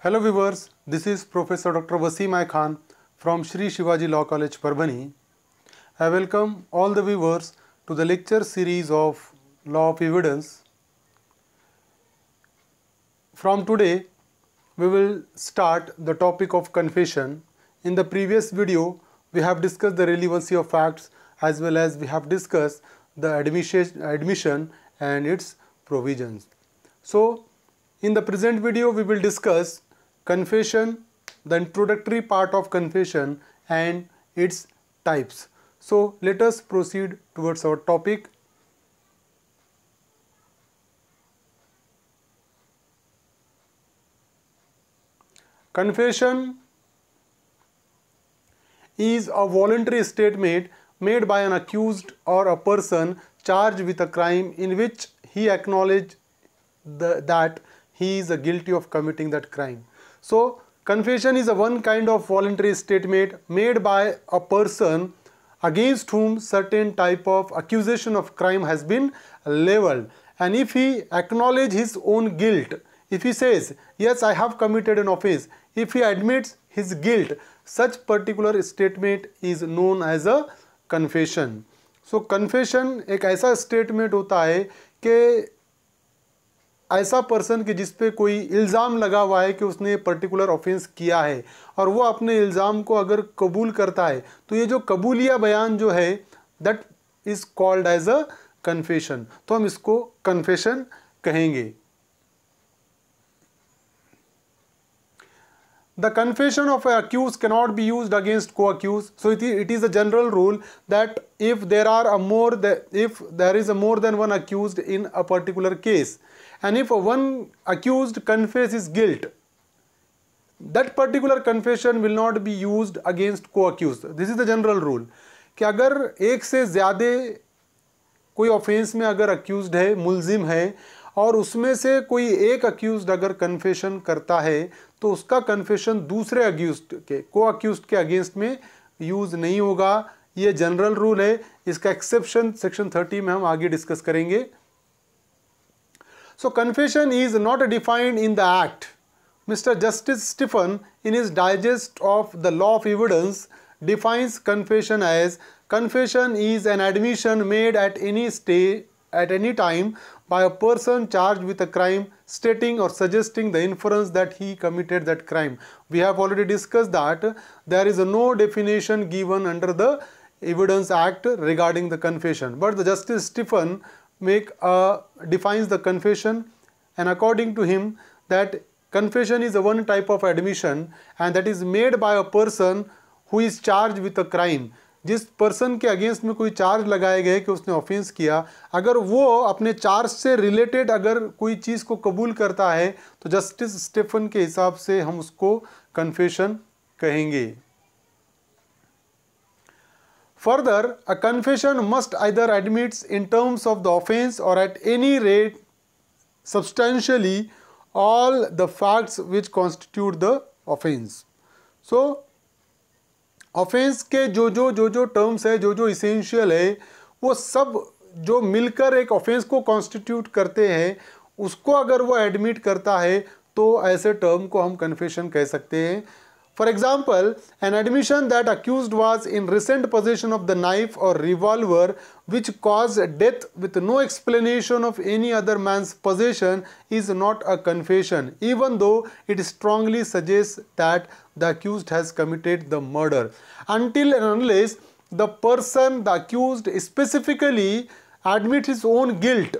Hello viewers, this is Professor Dr. Waseem I. Khan from Sri Shivaji Law College, Parbani. I welcome all the viewers to the lecture series of Law of Evidence. From today, we will start the topic of confession. In the previous video, we have discussed the relevancy of facts as well as we have discussed the admission and its provisions. So, in the present video, we will discuss confession, the introductory part of confession and its types. So, let us proceed towards our topic. Confession is a voluntary statement made by an accused or a person charged with a crime in which he acknowledges that he is guilty of committing that crime. So, confession is a one kind of voluntary statement made by a person against whom certain type of accusation of crime has been leveled. And if he acknowledges his own guilt, if he says, yes, I have committed an offense, if he admits his guilt, such particular statement is known as a confession. So, confession एक ऐसा statement होता है कि ऐसा person कि जिस पे कोई इल्ज़ाम लगा हुआ है कि उसने पर्टिकुलर ऑफेंस किया है और वो अपने इल्ज़ाम को अगर कबूल करता है तो ये जो कबूलिया बयान जो है that is called as a confession, तो हम इसको कन्फेशन कहेंगे. The confession of an accused cannot be used against co-accused. So it is a general rule that if there is more than one accused in a particular case, and if one accused confesses his guilt, that particular confession will not be used against co-accused. This is the general rule. कि अगर एक से ज़्यादे कोई offence में अगर accused है, मुल्जिम है और उसमें से कोई एक अक्यूज्ड अगर कन्फेशन करता है तो उसका कन्फेशन दूसरे अक्यूज्ड के को-अक्यूज्ड के अगेंस्ट में यूज नहीं होगा. ये जनरल रूल है. इसका एक्सेप्शन सेक्शन 30 में हम आगे डिस्कस करेंगे. So confession is not defined in the act. Mister justice Stephen in his digest of the law of evidence defines confession as confession is an admission made at any stage at any time by a person charged with a crime, stating or suggesting the inference that he committed that crime. We have already discussed that there is no definition given under the Evidence Act regarding the confession, but the Justice Stephen defines the confession, and according to him that confession is a one type of admission and that is made by a person who is charged with a crime. जिस person के against में कोई charge लगाए गए कि उसने offence किया, अगर वो अपने चार्ज से रिलेटेड अगर कोई चीज़ को कबूल करता है तो जस्टिस स्टीफन के हिसाब से हम उसको कन्फेशन कहेंगे. Further a confession must either admits in terms of the offence और at any rate substantially all the facts which constitute the offence. So offence के जो टर्म्स है, जो इसेंशियल है, वो सब जो मिलकर एक ऑफेंस को कॉन्स्टिट्यूट करते हैं, उसको अगर वो एडमिट करता है तो ऐसे टर्म को हम कन्फेशन कह सकते हैं. For example, an admission that accused was in recent possession of the knife और revolver which cause death with no explanation of any other man's possession is not a confession even though it strongly suggest that the accused has committed the murder, until and unless the person the accused specifically admits his own guilt.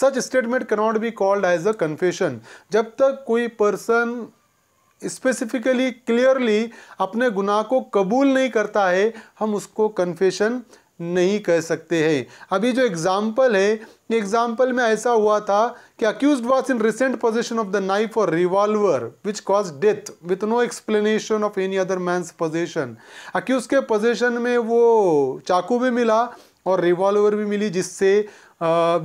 Such statement cannot be called as a confession. जब तक कोई person specifically clearly अपने गुनाह को कबूल नहीं करता है, हम उसको confession नहीं कह सकते हैं. अभी जो एग्जाम्पल है, एग्जाम्पल में ऐसा हुआ था कि accused was in recent possession of the knife और revolver which cause death with no explanation of any other man's possession. Accused के पोजेशन में वो चाकू भी मिला और रिवॉल्वर भी मिली जिससे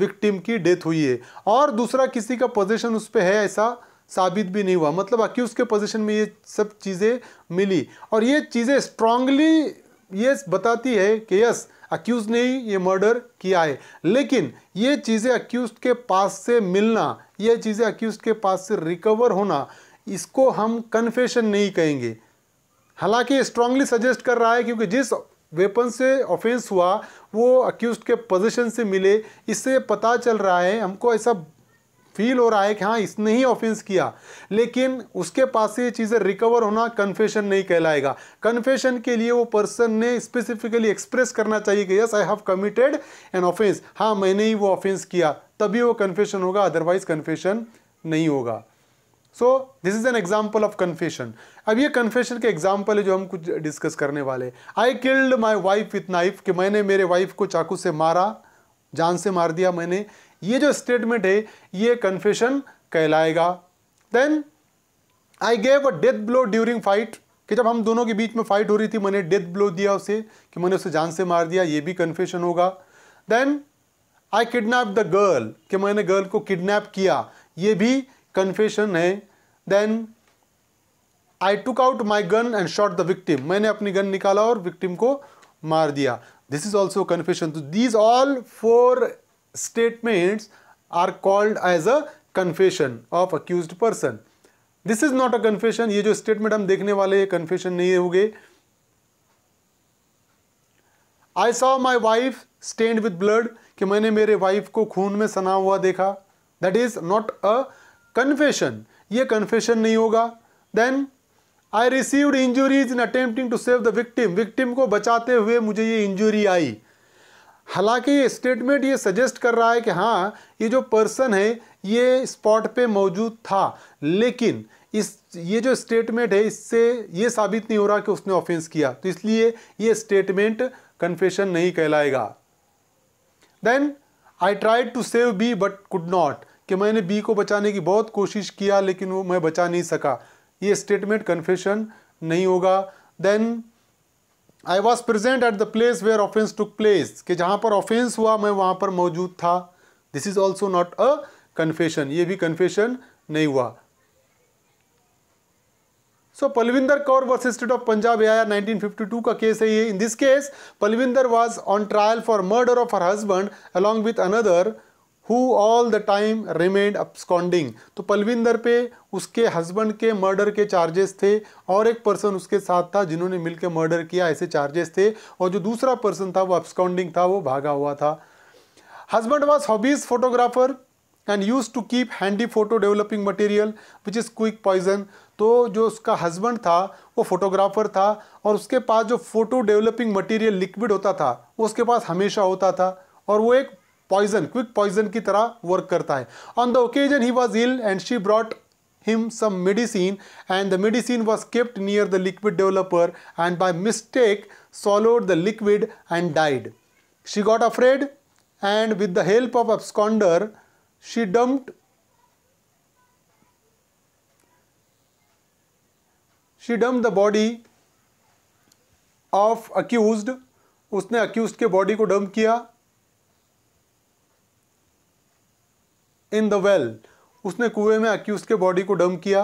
विक्टिम की डेथ हुई है, और दूसरा किसी का पोजेशन उस पर है ऐसा साबित भी नहीं हुआ. मतलब अक्यूज के पोजेशन में ये सब चीज़ें मिली और ये चीज़ें स्ट्रांगली बताती है कि यस, अक्यूज ने ही ये मर्डर किया है, लेकिन ये चीज़ें अक्यूज के पास से मिलना, ये चीज़ें अक्यूज के पास से रिकवर होना, इसको हम कन्फेशन नहीं कहेंगे। हालांकि स्ट्रांगली सजेस्ट कर रहा है क्योंकि जिस वेपन से ऑफेंस हुआ वो अक्यूज्ड के पोजीशन से मिले, इससे पता चल रहा है, हमको ऐसा फील हो रहा है कि हाँ इसने ही ऑफेंस किया, लेकिन उसके पास से ये चीज़ें रिकवर होना कन्फेशन नहीं कहलाएगा। कन्फेशन के लिए वो पर्सन ने स्पेसिफिकली एक्सप्रेस करना चाहिए कि yes I have committed an offence, हाँ मैंने ही वो ऑफेंस किया, तभी वो कन्फेशन होगा, अदरवाइज कन्फेशन नहीं होगा। So this is an example of confession. अब ये कन्फेशन के एग्जाम्पल है जो हम कुछ डिस्कस करने वाले। I killed my wife with knife, कि मैंने मेरे वाइफ को चाकू से मारा, जान से मार दिया मैंने, ये जो स्टेटमेंट है ये कन्फेशन कहलाएगा। Then I gave a death blow during fight, कि जब हम दोनों के बीच में फाइट हो रही थी मैंने डेथ ब्लो दिया उसे, कि मैंने उसे जान से मार दिया, ये भी कन्फेशन होगा। Then I kidnap the girl, कि मैंने गर्ल को किडनैप किया, ये भी कन्फेशन है। Then I took out my gun and shot the victim, मैंने अपनी गन निकाला और विक्टिम को मार दिया, दिस इज ऑल्सो कन्फेशन। तो these all four statements are called as a confession of accused person. This is not a confession. ये जो statement हम देखने वाले ये confession नहीं होंगे। I saw my wife stained with blood, कि मैंने मेरे wife को खून में सना हुआ देखा, that is not a confession. ये confession नहीं होगा। Then I received injuries in attempting to save the victim. Victim को बचाते हुए मुझे ये injury आई। हालांकि ये स्टेटमेंट ये सजेस्ट कर रहा है कि हाँ ये जो पर्सन है ये स्पॉट पे मौजूद था, लेकिन इस ये जो स्टेटमेंट है इससे ये साबित नहीं हो रहा कि उसने ऑफेंस किया, तो इसलिए ये स्टेटमेंट कन्फेशन नहीं कहलाएगा। Then I tried to save B but could not, कि मैंने बी को बचाने की बहुत कोशिश किया लेकिन वो मैं बचा नहीं सका, ये स्टेटमेंट कन्फेशन नहीं होगा। Then I was present at the place where offence took place, कि जहाँ पर ऑफेंस हुआ मैं वहाँ पर मौजूद था, this is also not a confession, ये भी कन्फेशन नहीं हुआ। So Palvinder Kaur versus state of Punjab आया 1952 का केस है ये। In this case Palvinder was on trial for murder of her husband along with another who all the time remained absconding, तो पलविंदर पे उसके हस्बैंड के मर्डर के चार्जेस थे और एक पर्सन उसके साथ था जिन्होंने मिलकर मर्डर किया, ऐसे चार्जेस थे, और जो दूसरा पर्सन था वो अब्सकॉन्डिंग था, वो भागा हुआ था। Husband was hobbies photographer and use to keep handy photo developing material which is quick poison, तो जो उसका हस्बैंड था वो फोटोग्राफर था और उसके पास जो फोटो डेवलपिंग मटेरियल लिक्विड होता था वो उसके पास हमेशा होता था और वो एक पॉइजन क्विक पॉइजन की तरह वर्क करता है। On the occasion he was ill and she brought him some medicine and the medicine was kept near the liquid developer and by mistake swallowed the liquid and died. She got afraid and with the help of absconder she dumped the body of accused, उसने accused के body को dump किया, in the well, उसने कुएं में accused के body को dump किया।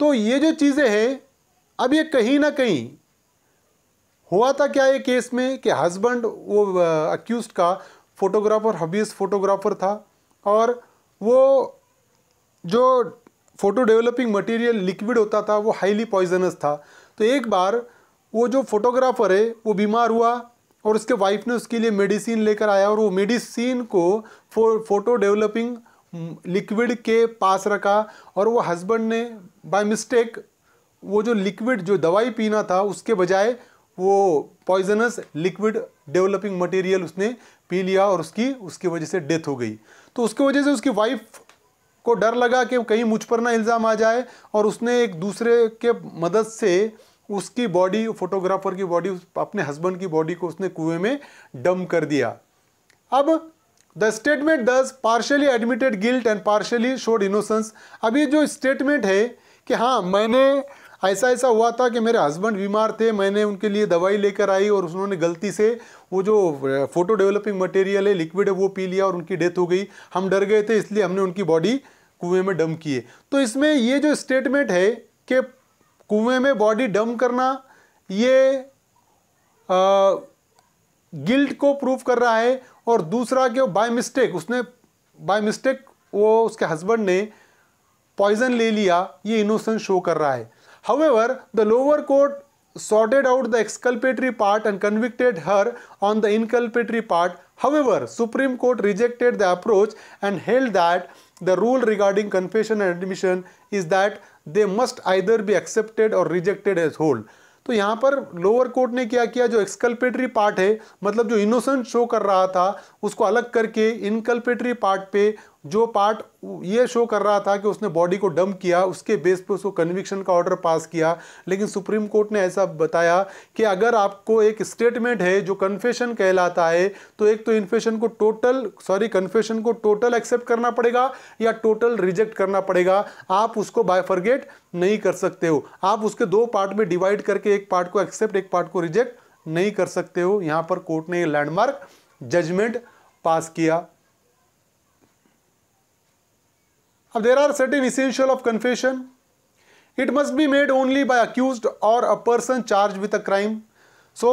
तो ये जो चीज़ें हैं, अब ये कहीं ना कहीं हुआ था क्या ये केस में कि हस्बैंड वो अक्यूज का फोटोग्राफर हॉबीज फोटोग्राफर था और वो जो फोटो डेवलपिंग मटेरियल लिक्विड होता था वो हाईली पॉइजनस था। तो एक बार वो जो फोटोग्राफर है वो बीमार हुआ और उसके वाइफ ने उसके लिए मेडिसिन लेकर आया और वो मेडिसिन को फोटो डेवलपिंग लिक्विड के पास रखा और वो हस्बैंड ने बाय मिस्टेक वो जो लिक्विड जो दवाई पीना था उसके बजाय वो पॉइजनस लिक्विड डेवलपिंग मटेरियल उसने पी लिया और उसकी वजह से डेथ हो गई। तो उसकी वजह से उसकी वाइफ को डर लगा कि कहीं मुझ पर ना इल्ज़ाम आ जाए और उसने एक दूसरे के मदद से उसकी बॉडी फोटोग्राफर की बॉडी अपने हस्बैंड की बॉडी को उसने कुएं में डंप कर दिया। अब the statement thus partially admitted guilt and partially showed innocence. अभी जो स्टेटमेंट है कि हाँ मैंने ऐसा हुआ था कि मेरे हस्बैंड बीमार थे, मैंने उनके लिए दवाई लेकर आई और उन्होंने गलती से वो जो फोटो डेवलपिंग मटेरियल है लिक्विड है वो पी लिया और उनकी डेथ हो गई, हम डर गए थे इसलिए हमने उनकी बॉडी कुएँ में डंप किए। तो इसमें ये जो स्टेटमेंट है कि कुएं में बॉडी डंप करना ये गिल्ट को प्रूव कर रहा है और दूसरा कि बाय मिस्टेक उसने बाय मिस्टेक वो उसके हस्बैंड ने पॉइजन ले लिया, ये इनोसेंस शो कर रहा है. However the lower court sorted out the exculpatory part and convicted her on the inculpatory part. However, Supreme Court rejected the approach and held that the rule regarding confession and admission is that they must either be accepted or rejected as whole. तो यहाँ पर lower court ने क्या किया, जो एक्सकल्पेटरी part है, मतलब जो इनोसेंट शो कर रहा था उसको अलग करके इनकल्पेटरी पार्ट पे जो पार्ट ये शो कर रहा था कि उसने बॉडी को डंप किया, उसके बेस पे उसको कन्विक्शन का ऑर्डर पास किया. लेकिन सुप्रीम कोर्ट ने ऐसा बताया कि अगर आपको एक स्टेटमेंट है जो कन्फेशन कहलाता है, तो एक तो कन्फेशन को टोटल एक्सेप्ट करना पड़ेगा या टोटल रिजेक्ट करना पड़ेगा. आप उसको बायफरगेट नहीं कर सकते हो, आप उसके दो पार्ट में डिवाइड करके एक पार्ट को एक्सेप्ट एक पार्ट को रिजेक्ट नहीं कर सकते हो. यहाँ पर कोर्ट ने लैंडमार्क जजमेंट पास किया. Now, there are certain essential of confession. It must be made only by accused or a person charged with a crime. So,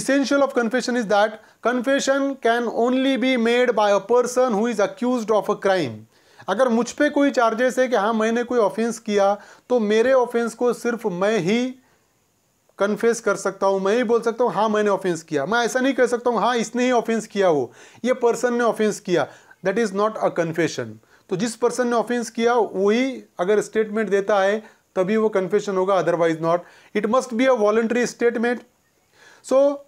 essential of confession is that confession can only be made by a person who is accused of a crime. अगर मुझ पे कोई charges है कि हाँ मैंने कोई offense किया, तो मेरे offense को सिर्फ मैं ही कन्फेस कर सकता हूँ, मैं ही बोल सकता हूँ हाँ मैंने ऑफेंस किया. मैं ऐसा नहीं कह सकता हूँ हाँ इसने ही ऑफेंस किया, वो ये पर्सन ने ऑफेंस किया. That is not a confession. तो जिस पर्सन ने ऑफेंस किया वही अगर स्टेटमेंट देता है तभी वो कन्फेशन होगा, otherwise not. It must be a voluntary statement. So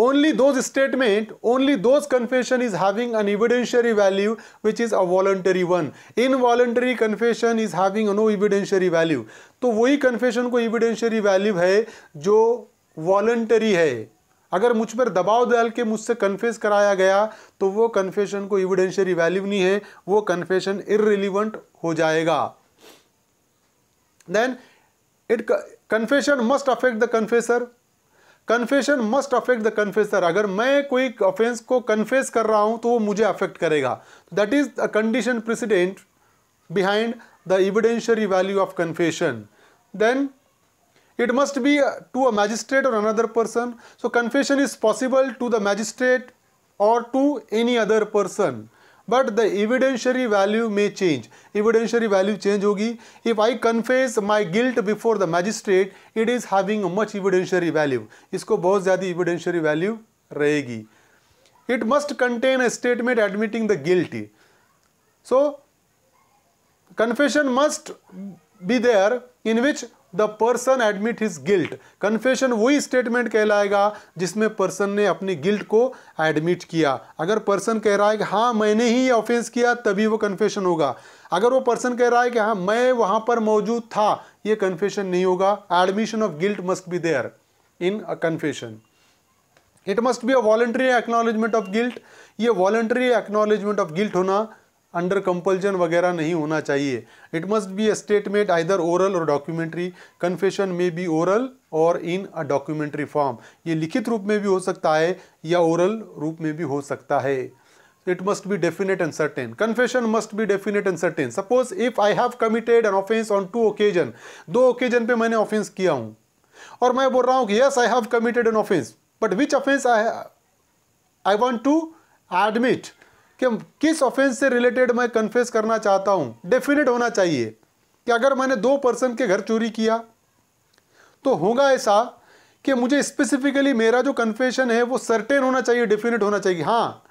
only those confession is having an evidentiary value which is a voluntary one. Involuntary confession is having no evidentiary value. तो वही confession को evidentiary value है जो voluntary है. अगर मुझ पर दबाव डाल के मुझसे कन्फेस कराया गया तो वो कन्फेशन को एविडेंशियरी वैल्यू नहीं है, वो कन्फेशन इररिलेवेंट हो जाएगा. Then it confession must affect the confessor. Confession must affect the confessor. अगर मैं कोई ऑफेंस को कन्फेस कर रहा हूं तो वो मुझे अफेक्ट करेगा. That is a condition precedent behind the evidentiary value of confession. Then it must be to a magistrate or another person. So confession is possible to the magistrate or to any other person, but the evidentiary value may change. Evidentiary value change होगी. If I confess my guilt before the magistrate, it is having a much evidentiary value. इसको बहुत ज़्यादा evidentiary value रहेगी. It must contain a statement admitting the guilty. So confession must be there in which the person admit his guilt. Confession वही statement कहलाएगा जिसमें person ने अपनी guilt को एडमिट किया. अगर पर्सन कह रहा है कि हाँ मैंने ही ऑफेंस किया तभी वो कन्फेशन होगा. अगर वो पर्सन कह रहा है कि हाँ मैं वहाँ पर मौजूद था, ये कन्फेशन नहीं होगा. Admission of guilt must be there in a confession. It must be a voluntary acknowledgement of guilt. ये वॉलंटरी एक्नॉलेजमेंट ऑफ गिल्ट होना अंडर कंपल्जन वगैरह नहीं होना चाहिए. It must be a statement either oral और documentary. Confession में भी oral और इन अ डॉक्यूमेंट्री फॉर्म. ये लिखित रूप में भी हो सकता है या ओरल रूप में भी हो सकता है. It must be definite and certain. Confession must be definite and certain. Suppose if I have committed an offence on 2 occasion. 2 occasion पे मैंने ऑफेंस किया हूँ और मैं बोल रहा हूँ कि yes I have committed an offence, but which offence I want to admit. कि किस ऑफेंस से रिलेटेड मैं कन्फेस करना चाहता हूं. डेफिनेट होना चाहिए कि अगर मैंने 2 पर्सन के घर चोरी किया तो होगा ऐसा कि मुझे स्पेसिफिकली मेरा जो कन्फेशन है वो सर्टेन होना चाहिए, डेफिनेट होना चाहिए. हाँ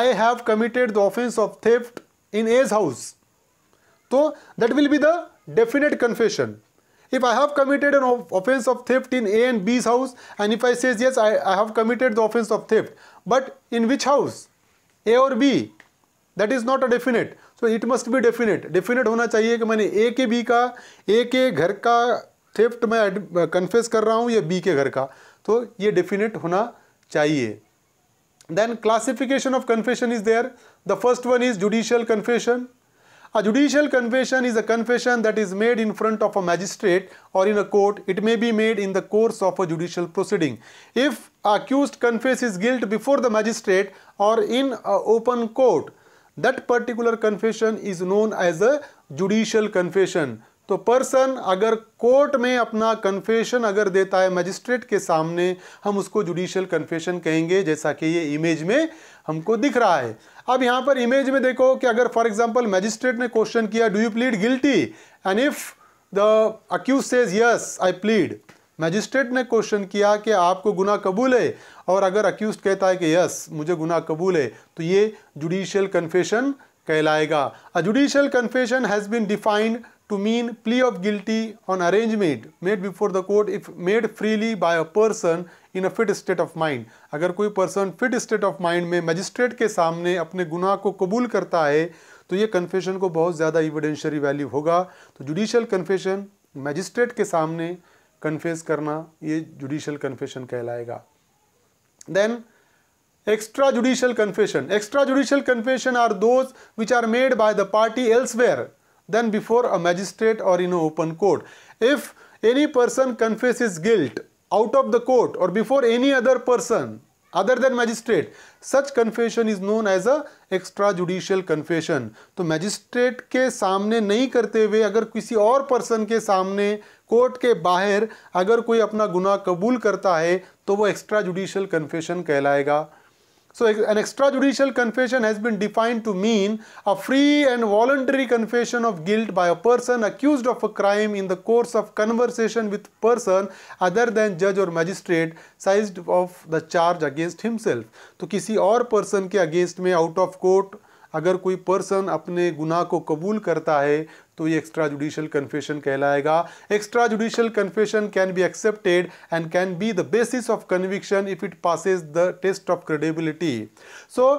I have committed the offence of theft in A's house, तो that will be the definite confession. If I have committed an offence of theft in A and B's house, and if I says yes, I have committed the offence of theft, but in which house? A और B. That is not a definite. So it must be definite. Definite होना चाहिए कि मैंने ए के B का, ए के घर का थेफ्ट मैं कन्फेस कर रहा हूँ या बी के घर का, तो ये डेफिनेट होना चाहिए. Then classification of confession is there. The first one is judicial confession. A judicial confession is a confession that is made in front of a magistrate और in a court. It may be made in the course of a judicial proceeding. If accused confess his guilt before the magistrate or in a open court, that particular confession is known as a judicial confession. तो person अगर court में अपना confession अगर देता है magistrate के सामने, हम उसको जुडिशियल कन्फेशन कहेंगे, जैसा कि ये इमेज में हमको दिख रहा है। अब यहाँ पर इमेज में देखो कि अगर फॉर एग्जांपल मजिस्ट्रेट ने क्वेश्चन किया do you plead guilty and if the accused says yes I plead, magistrate ने क्वेश्चन किया कि आपको गुनाह कबूल है, और अगर अक्यूज कहता है कि यस मुझे गुनाह कबूल है, तो ये जुडिशियल कन्फेशन कहलाएगा। A judicial confession has been defined to mean plea of guilty on arrangement made before the court if made freely by a person in a fit state of mind। अगर कोई person fit state of mind में magistrate के सामने अपने गुनाह को कबूल करता है तो ये कन्फेशन को बहुत ज़्यादा एविडेंशियरी वैल्यू होगा। तो जुडिशियल कन्फेशन मजिस्ट्रेट के सामने कन्फेस करना, ये जुडिशियल कन्फेशन कहलाएगा। Then extra judicial confession, extra judicial confession are those which are made by the party elsewhere Then before a magistrate or in an open court, if any person confesses guilt out of the court or before any other person other than magistrate, such confession is known as a extrajudicial confession। तो magistrate के सामने नहीं करते हुए अगर किसी और person के सामने कोर्ट के बाहर अगर कोई अपना गुनाह कबूल करता है तो वो extrajudicial confession कहलाएगा। So an extrajudicial confession has been defined to mean a free and voluntary confession of guilt by a person accused of a crime in the course of conversation with person other than judge or magistrate sized of the charge against himself। तो किसी और person के against में out of court अगर कोई person अपने गुनाह को कबूल करता है तो ये extrajudicial confession कहलाएगा। Extrajudicial confession can be accepted and can be the basis of conviction if it passes the test of credibility। So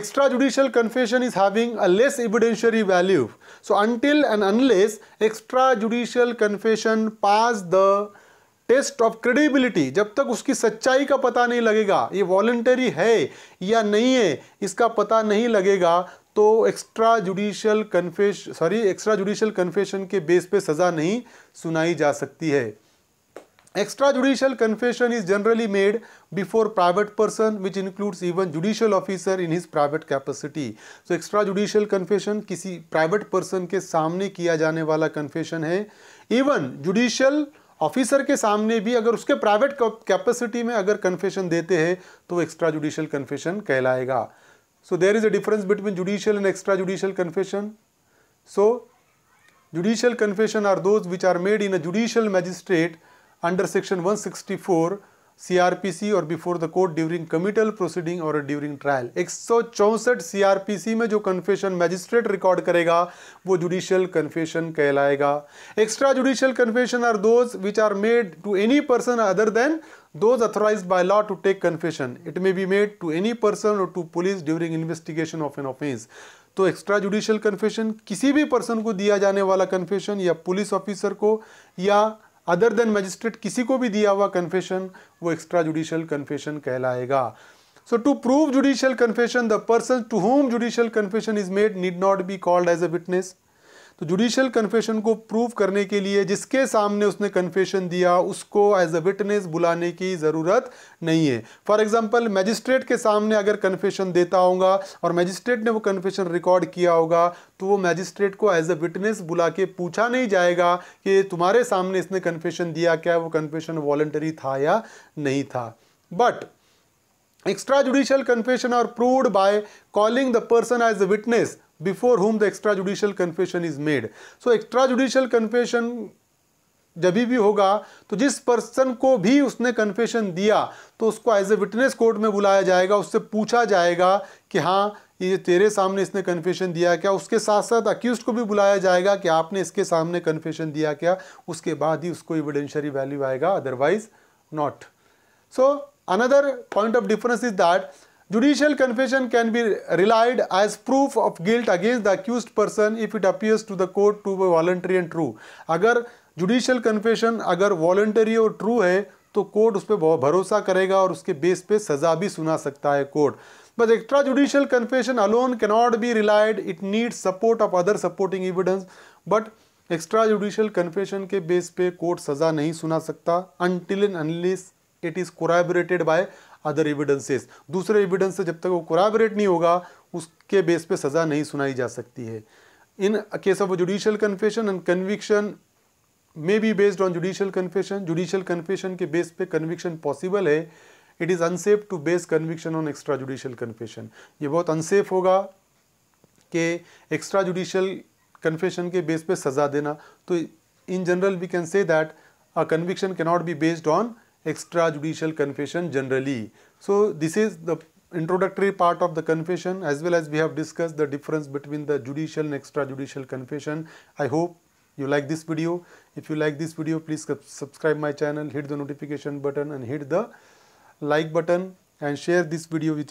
extrajudicial confession is having a less evidentiary value। So until and unless extrajudicial confession pass the test of credibility, जब तक उसकी सच्चाई का पता नहीं लगेगा, ये voluntary है या नहीं है इसका पता नहीं लगेगा, तो एक्स्ट्रा जुडिशियल कन्फेशन के बेस पे सज़ा नहीं सुनाई जा सकती है। Extra judicial confession is generally made before private person which includes even judicial officer in his private capacity. So extra judicial confession किसी प्राइवेट पर्सन के सामने किया जाने वाला कन्फेशन है। इवन जुडिशियल ऑफिसर के सामने भी अगर उसके प्राइवेट कैपेसिटी में अगर कन्फेशन देते हैं तो एक्स्ट्रा जुडिशियल कन्फेशन कहलाएगा। So there is a difference between judicial and extra judicial confession. So judicial confession are those which are made in a judicial magistrate under section 164 CRPC और before the court during committal proceeding और during trial. 164 CRPC में जो confession magistrate record करेगा वो judicial confession कहलाएगा। Extra judicial confession are those which are made to any person other than those authorised by law to take confession. It may be made to any person और to police during investigation of an offence. तो extra judicial confession किसी भी person को दिया जाने वाला confession या police officer को या अदर देन मजिस्ट्रेट किसी को भी दिया हुआ कन्फेशन वो एक्स्ट्रा जुडिशियल कन्फेशन कहलाएगा। So to prove judicial confession the person to whom judicial confession is made need not be called as a witness. तो जुडिशियल कन्फेशन को प्रूव करने के लिए जिसके सामने उसने कन्फेशन दिया उसको एज अ विटनेस बुलाने की ज़रूरत नहीं है। फॉर एग्जांपल मजिस्ट्रेट के सामने अगर कन्फेशन देता होगा और मजिस्ट्रेट ने वो कन्फेशन रिकॉर्ड किया होगा तो वो मजिस्ट्रेट को एज अ विटनेस बुला के पूछा नहीं जाएगा कि तुम्हारे सामने इसने कन्फेशन दिया, क्या वो कन्फेशन वॉलंटरी था या नहीं था। But extra judicial confession are proved by calling the person as a witness before whom the extrajudicial confession is made। So extrajudicial confession जब भी होगा तो जिस पर्सन को भी उसने कन्फेशन दिया तो उसको एज ए विटनेस कोर्ट में बुलाया जाएगा, उससे पूछा जाएगा कि हाँ ये तेरे सामने इसने कन्फेशन दिया क्या। उसके साथ साथ अक्यूज को भी बुलाया जाएगा कि आपने इसके सामने कन्फेशन दिया क्या, उसके बाद ही उसको एविडेंशियरी वैल्यू आएगा, otherwise not. So another point of difference is that Judicial confession can be relied as proof of guilt against the accused person if it appears to the court to be voluntary and true। अगर judicial confession अगर voluntary और true है तो court उस पर बहुत भरोसा करेगा और उसके बेस पे सज़ा भी सुना सकता है court. But extra judicial confession alone cannot be relied, it needs support of other supporting evidence. But extra judicial confession के बेस पे कोर्ट सज़ा नहीं सुना सकता until and unless it is corroborated by other evidences. दूसरे evidence से जब तक वो कोराबोरेट नहीं होगा उसके बेस पे सज़ा नहीं सुनाई जा सकती है। In case of judicial confession and conviction may be based on judicial confession, judicial confession के बेस पे कन्विक्शन पॉसिबल है, it is unsafe to base conviction on extra judicial confession. ये बहुत अनसेफ होगा कि एक्स्ट्रा जुडिशियल कन्फेशन के base पे सज़ा देना। तो in general we can say that a conviction cannot be based on extra judicial confession generally. So this is the introductory part of the confession, as well as we have discussed the difference between the judicial and extrajudicial confession. I hope you like this video. If you like this video, please subscribe my channel, hit the notification button and hit the like button and share this video with